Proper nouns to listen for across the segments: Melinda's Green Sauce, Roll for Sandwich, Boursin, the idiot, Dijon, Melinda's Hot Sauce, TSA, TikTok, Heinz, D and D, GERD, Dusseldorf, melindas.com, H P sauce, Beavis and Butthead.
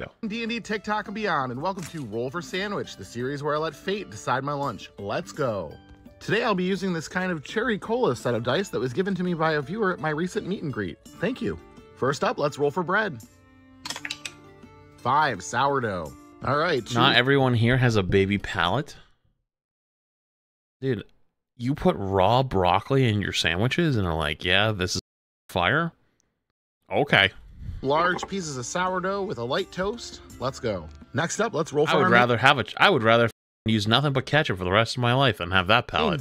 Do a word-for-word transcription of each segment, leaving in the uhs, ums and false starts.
go. D and D, TikTok, and beyond, and welcome to Roll for Sandwich, the series where I let fate decide my lunch. Let's go. Today I'll be using this kind of cherry cola set of dice that was given to me by a viewer at my recent meet and greet. Thank you. First up, let's roll for bread. Five, sourdough. All right. Two. Not everyone here has a baby palate. Dude, you put raw broccoli in your sandwiches and are like, yeah, this is fire? Okay. Large pieces of sourdough with a light toast. Let's go. Next up, let's roll for I would rather meat. have a... I would rather use nothing but ketchup for the rest of my life than have that palate.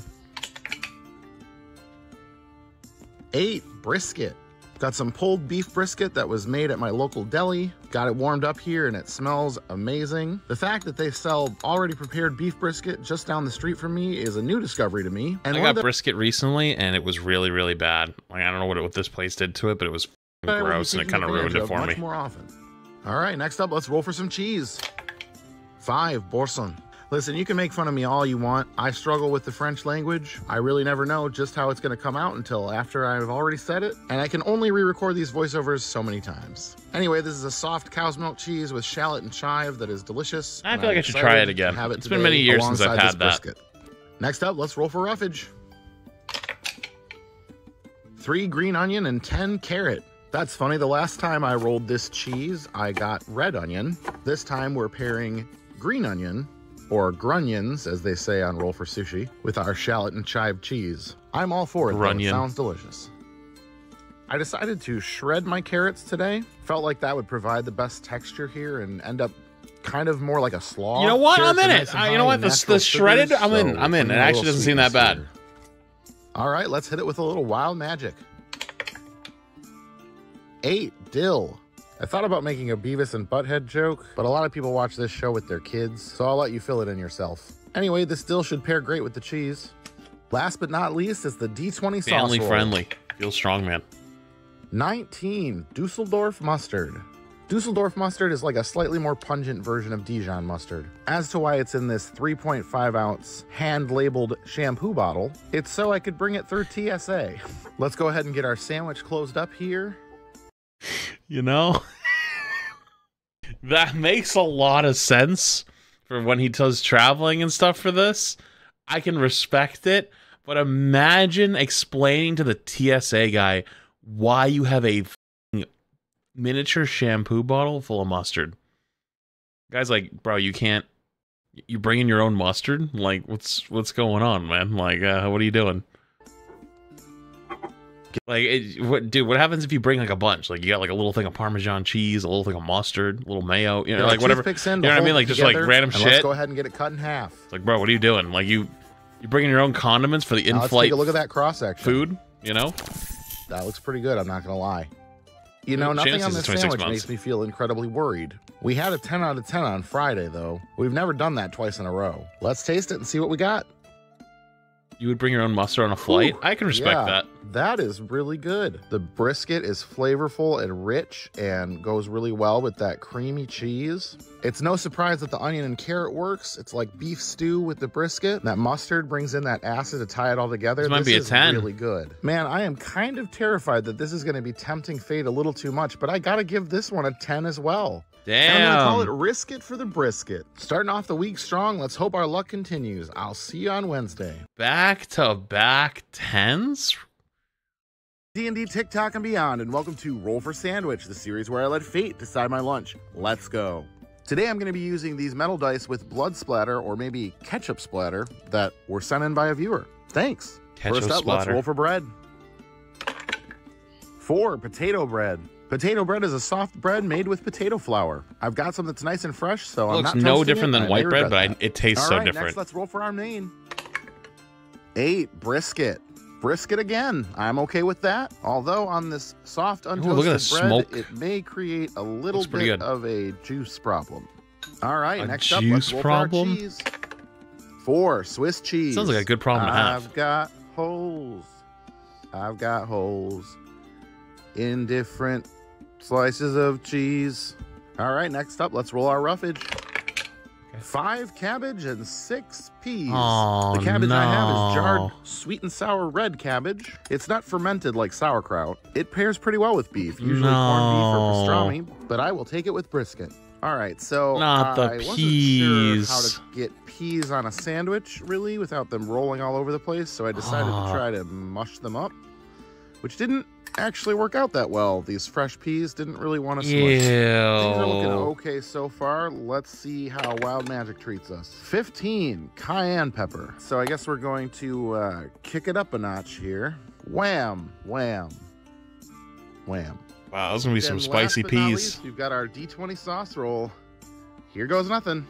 Eight, brisket. Got some pulled beef brisket that was made at my local deli. Got it warmed up here and it smells amazing. The fact that they sell already prepared beef brisket just down the street from me is a new discovery to me. And I got brisket recently and it was really, really bad. Like, I don't know what, it, what this place did to it, but it was gross and it kind of ruined it for me. More often. All right, next up, let's roll for some cheese. Five, Boursin. Listen, you can make fun of me all you want. I struggle with the French language. I really never know just how it's going to come out until after I've already said it. And I can only re-record these voiceovers so many times. Anyway, this is a soft cow's milk cheese with shallot and chive that is delicious. I feel like I should try it again. It's been many years since I've had that. Next up, let's roll for roughage. Three green onion and ten carrot. That's funny. The last time I rolled this cheese, I got red onion. This time we're pairing green onion, or grunions, as they say on Roll for Sushi, with our shallot and chive cheese. I'm all for it, though. It sounds delicious. I decided to shred my carrots today. Felt like that would provide the best texture here and end up kind of more like a slaw. You know what? Carrots I'm in it. Uh, you know what? The, the shredded, I'm so in. I'm in. It actually doesn't seem that bad. Here. All right, let's hit it with a little wild magic. Eight, dill. I thought about making a Beavis and Butthead joke, but a lot of people watch this show with their kids, so I'll let you fill it in yourself. Anyway, this dill should pair great with the cheese. Last but not least is the D twenty Family sauce. Family friendly. Feel strong, man. nineteen. Dusseldorf mustard. Dusseldorf mustard is like a slightly more pungent version of Dijon mustard. As to why it's in this three point five ounce hand-labeled shampoo bottle, it's so I could bring it through T S A. Let's go ahead and get our sandwich closed up here. You know, that makes a lot of sense for when he does traveling and stuff for this. I can respect it, but imagine explaining to the T S A guy why you have a miniature shampoo bottle full of mustard. The guy's like, bro, you can't, you bring in your own mustard? Like, what's, what's going on, man? Like, uh, what are you doing? Like, it, what, dude, what happens if you bring, like, a bunch? Like, you got, like, a little thing of Parmesan cheese, a little thing of mustard, a little mayo, you know, yeah, like, whatever. You know what I mean? Like, just, like, random shit. Let's go ahead and get it cut in half. It's like, bro, what are you doing? Like, you you bringing your own condiments for the in-flight food? Take a look at that cross-section. Food, you know? That looks pretty good, I'm not going to lie. You know, nothing on this sandwich makes me feel incredibly worried. We had a ten out of ten on Friday, though. We've never done that twice in a row. Let's taste it and see what we got. You would bring your own mustard on a flight? Ooh, I can respect yeah, that. That is really good. The brisket is flavorful and rich and goes really well with that creamy cheese. It's no surprise that the onion and carrot works. It's like beef stew with the brisket. That mustard brings in that acid to tie it all together. This might be a ten. Really good. Man, I am kind of terrified that this is going to be tempting fate a little too much, but I got to give this one a ten as well. Damn. And I'm going to call it risk it for the brisket. Starting off the week strong, let's hope our luck continues. I'll see you on Wednesday. Back to back tens? D and D, TikTok, and beyond, and welcome to Roll for Sandwich, the series where I let fate decide my lunch. Let's go. Today I'm going to be using these metal dice with blood splatter, or maybe ketchup splatter, that were sent in by a viewer. Thanks. Ketchup First up, splatter. Let's roll for bread. Four, potato bread. Potato bread is a soft bread made with potato flour. I've got some that's nice and fresh, so it I'm not It looks no different it. than white bread, but I, it tastes All so right, different. Next, let's roll for our main. Eight, brisket. Brisket again. I'm okay with that. Although on this soft, untoasted bread, smoke. it may create a little bit good. of a juice problem. All right, a next up, let's roll problem? for our cheese. Four, Swiss cheese. Sounds like a good problem to have. I've got holes. I've got holes in different slices of cheese. All right, next up, let's roll our roughage. Five, cabbage, and six peas. Oh, the cabbage no. I have is jarred sweet and sour red cabbage. It's not fermented like sauerkraut. It pairs pretty well with beef, usually no. corned beef or pastrami, but I will take it with brisket. All right, so Not the I peas. wasn't sure how to get peas on a sandwich, really, without them rolling all over the place, so I decided ah. to try to mush them up, which didn't actually work out that well. These fresh peas didn't really want to smush. Things are looking okay so far. Let's see how Wild Magic treats us. fifteen, cayenne pepper. So I guess we're going to uh, kick it up a notch here. Wham, wham, wham. Wow, those are going to be some spicy peas. Least, we've got our D twenty sauce roll. Here goes nothing.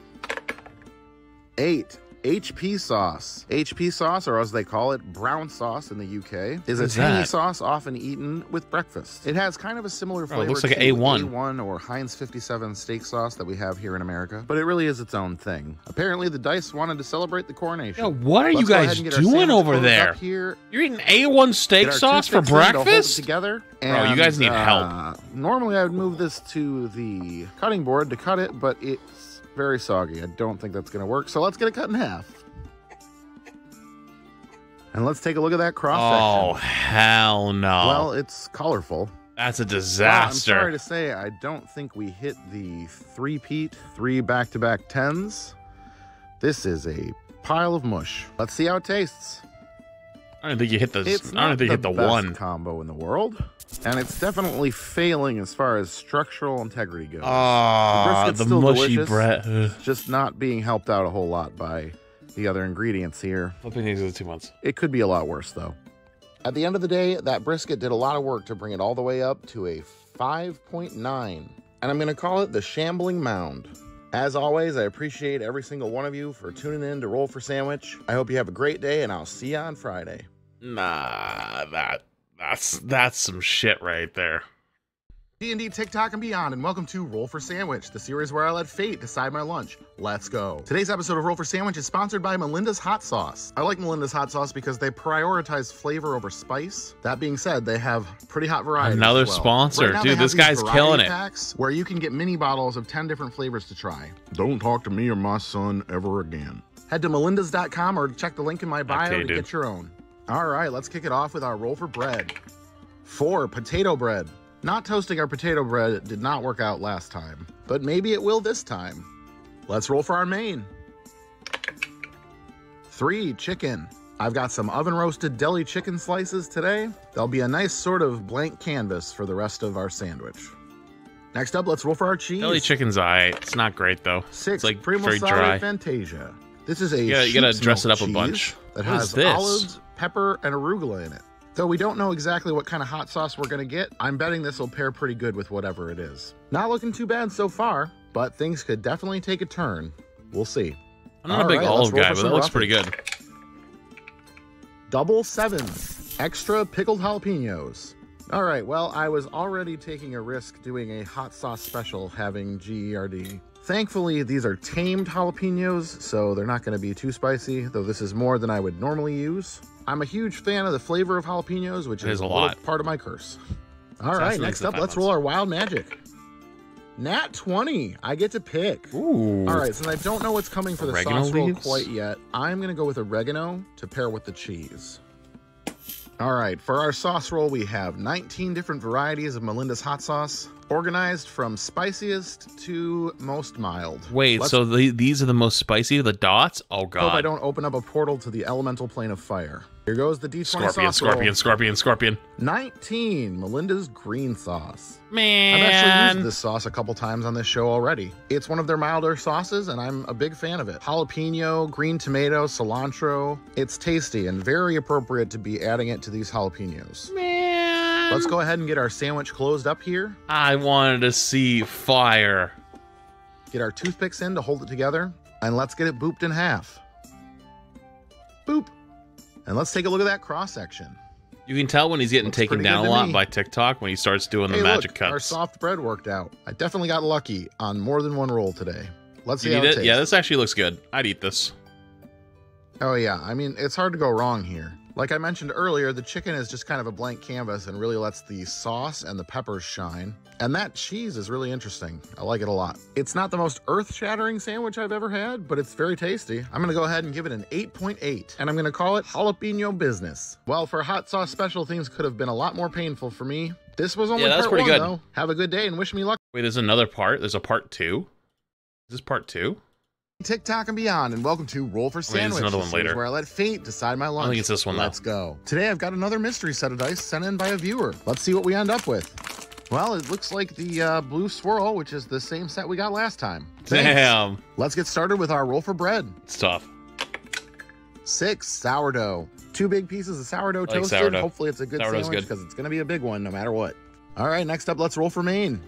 Eight, H P sauce. H P sauce, or as they call it, brown sauce in the U K, is a tangy sauce often eaten with breakfast. It has kind of a similar flavor oh, it looks like to an A one. A one or Heinz fifty-seven steak sauce that we have here in America, but it really is its own thing. Apparently, the dice wanted to celebrate the coronation. Yo, what are Let's you guys doing over there? Here. You're eating A one steak sauce for breakfast? Together. And, Bro, you guys need uh, help. Normally, I would move this to the cutting board to cut it, but it's very soggy. I don't think that's going to work. So let's get it cut in half. And let's take a look at that cross-section. Oh, hell no. Well, it's colorful. That's a disaster. Well, I'm sorry to say, I don't think we hit the three-peat, three back-to-back tens. This is a pile of mush. Let's see how it tastes. I don't think you hit the, it's I don't think you hit the one combo in the world, and it's definitely failing as far as structural integrity goes. Ah, uh, the, the mushy bread, just not being helped out a whole lot by the other ingredients here. Flipping these are two months. It could be a lot worse though. At the end of the day, that brisket did a lot of work to bring it all the way up to a five point nine, and I'm going to call it the Shambling Mound. As always, I appreciate every single one of you for tuning in to Roll for Sandwich. I hope you have a great day, and I'll see you on Friday. Nah, that that's that's some shit right there. D and D, TikTok, and beyond, and welcome to Roll for Sandwich, the series where I let fate decide my lunch. Let's go. Today's episode of Roll for Sandwich is sponsored by Melinda's Hot Sauce. I like Melinda's Hot Sauce because they prioritize flavor over spice. That being said, they have pretty hot variety. Another well. sponsor. Right, dude, this guy's killing it. Where you can get mini bottles of ten different flavors to try. Don't talk to me or my son ever again. Head to melindas dot com or check the link in my bio okay, to dude. get your own. All right, let's kick it off with our roll for bread. Four, potato bread. Not toasting our potato bread did not work out last time, but maybe it will this time. Let's roll for our main. Three, chicken. I've got some oven roasted deli chicken slices today. They'll be a nice sort of blank canvas for the rest of our sandwich. Next up, let's roll for our cheese. Deli chicken's alright. It's not great though. Six, it's like primo very dry. Fantasia. This is a yeah, you gotta dress it up a bunch. That what has olives, pepper, and arugula in it. Though we don't know exactly what kind of hot sauce we're going to get, I'm betting this will pair pretty good with whatever it is. Not looking too bad so far, but things could definitely take a turn. We'll see. I'm not All a big right, olive guy, but that looks pretty good. Double seven. Extra pickled jalapenos. All right, well, I was already taking a risk doing a hot sauce special having GERD. Thankfully, these are tamed jalapenos, so they're not going to be too spicy, though this is more than I would normally use. I'm a huge fan of the flavor of jalapenos, which is, is a lot. part of my curse. All so right, next up, let's months. roll our Wild Magic. Nat twenty. I get to pick. Ooh. All right, since I don't know what's coming for oregano the sauce roll leaves? quite yet, I'm going to go with oregano to pair with the cheese. All right, for our sauce roll, we have nineteen different varieties of Melinda's hot sauce, organized from spiciest to most mild. Wait, let's... so the, these are the most spicy, the dots? Oh, God. Hope I don't open up a portal to the elemental plane of fire. Here goes the D twenty Scorpion, sauce roll. Scorpion, scorpion, scorpion. nineteen, Melinda's green sauce. Man. I've actually used this sauce a couple times on this show already. It's one of their milder sauces, and I'm a big fan of it. Jalapeno, green tomato, cilantro. It's tasty and very appropriate to be adding it to these jalapenos. Man. Let's go ahead and get our sandwich closed up here. I wanted to see fire. Get our toothpicks in to hold it together, and let's get it booped in half. Boop. And let's take a look at that cross-section. You can tell when he's getting Looks taken down a lot me. by TikTok when he starts doing hey, the magic look, cuts. Our soft bread worked out. I definitely got lucky on more than one roll today. Let's see you how it, it tastes. Yeah, this actually looks good. I'd eat this. Oh, yeah. I mean, it's hard to go wrong here. Like I mentioned earlier, the chicken is just kind of a blank canvas and really lets the sauce and the peppers shine. And that cheese is really interesting. I like it a lot. It's not the most earth-shattering sandwich I've ever had, but it's very tasty. I'm gonna go ahead and give it an eight point eight, and I'm gonna call it jalapeno business. Well, for hot sauce special, things could have been a lot more painful for me. This was only yeah, part one, good. though. Have a good day and wish me luck. Wait, there's another part? There's a part two? this part two? TikTok and beyond, and welcome to Roll for Sandwich. I mean, there's another one later where I let fate decide my lunch. I think it's this one. Let's though. go. Today I've got another mystery set of dice sent in by a viewer. Let's see what we end up with. Well, it looks like the uh, blue swirl, which is the same set we got last time. Thanks. Damn. Let's get started with our roll for bread. It's tough. Six, sourdough. Two big pieces of sourdough like toasted. Sourdough. Hopefully it's a good Sourdough's sandwich because it's going to be a big one no matter what. All right, next up, let's roll for main.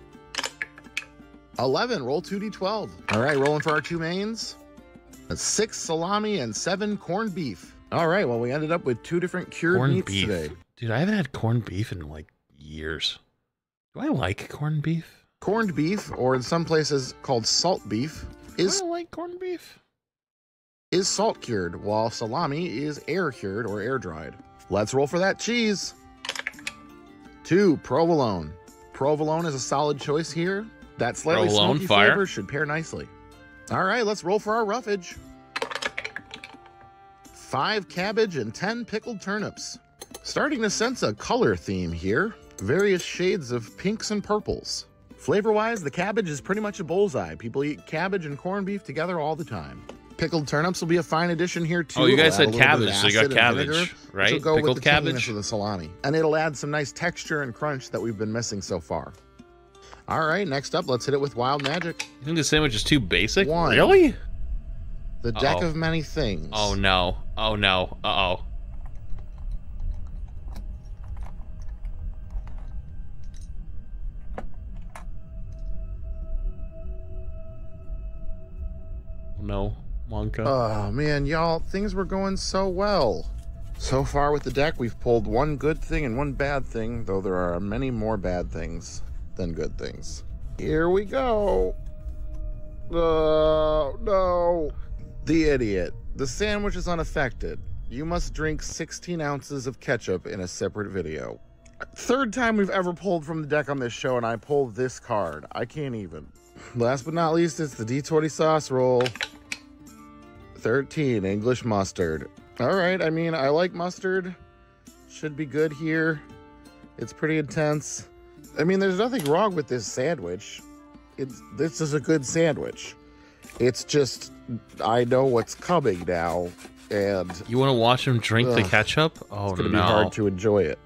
eleven, roll two d twelve. All right, rolling for our two mains. That's six salami and seven corned beef. All right, well, we ended up with two different cured corned meats beef. today. Dude, I haven't had corned beef in like years. Do I like corned beef? Corned beef, or in some places called salt beef, is... Do I like corned beef? Is salt cured, while salami is air cured or air dried. Let's roll for that cheese. Two, provolone. Provolone is a solid choice here. That slightly Rolone smoky fire. flavor should pair nicely. All right, let's roll for our roughage. Five cabbage and ten pickled turnips. Starting to sense a color theme here. Various shades of pinks and purples. Flavor-wise, the cabbage is pretty much a bullseye. People eat cabbage and corned beef together all the time. Pickled turnips will be a fine addition here too. Oh, you guys said cabbage, so you got cabbage, vinegar, right? Which will go pickled with the cabbage with the salami, and it'll add some nice texture and crunch that we've been missing so far. All right, next up, let's hit it with wild magic. You think the sandwich is too basic? One. Really? The deck uh-oh. of many things. Oh, no. Oh, no. Uh-oh. No, Monka. Oh, man, y'all, things were going so well. So far with the deck, we've pulled one good thing and one bad thing, though there are many more bad things than good things. Here we go. Oh, no. The idiot. The sandwich is unaffected. You must drink sixteen ounces of ketchup in a separate video. Third time we've ever pulled from the deck on this show, and I pulled this card. I can't even. Last but not least, it's the D twenty sauce roll. thirteen, English mustard. All right, I mean, I like mustard. Should be good here. It's pretty intense. I mean, there's nothing wrong with this sandwich. It's, this is a good sandwich. It's just, I know what's coming now, and... You want to watch him drink ugh, the ketchup? Oh, no. It's going to no. be hard to enjoy it.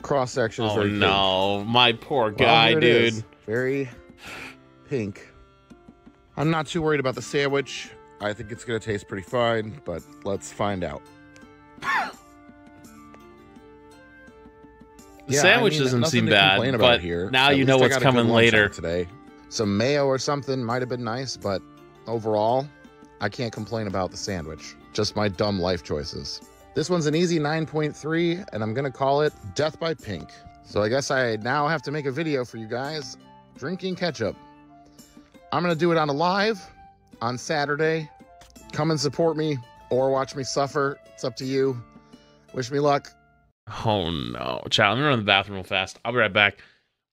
Cross-sections oh, are... Oh, no. Huge. My poor guy, well, dude. Is. Very pink. I'm not too worried about the sandwich. I think it's going to taste pretty fine, but let's find out. The yeah, sandwich I mean, doesn't seem bad, but here. now you know what's coming later. Today. Some mayo or something might have been nice, but overall, I can't complain about the sandwich. Just my dumb life choices. This one's an easy nine point three, and I'm going to call it Death by Pink. So I guess I now have to make a video for you guys drinking ketchup. I'm going to do it on a live on Saturday. Come and support me or watch me suffer. It's up to you. Wish me luck. Oh, no. Child, I'm going to run to the bathroom real fast. I'll be right back.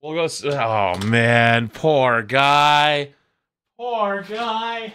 We'll go... Oh, man. Poor guy. Poor guy.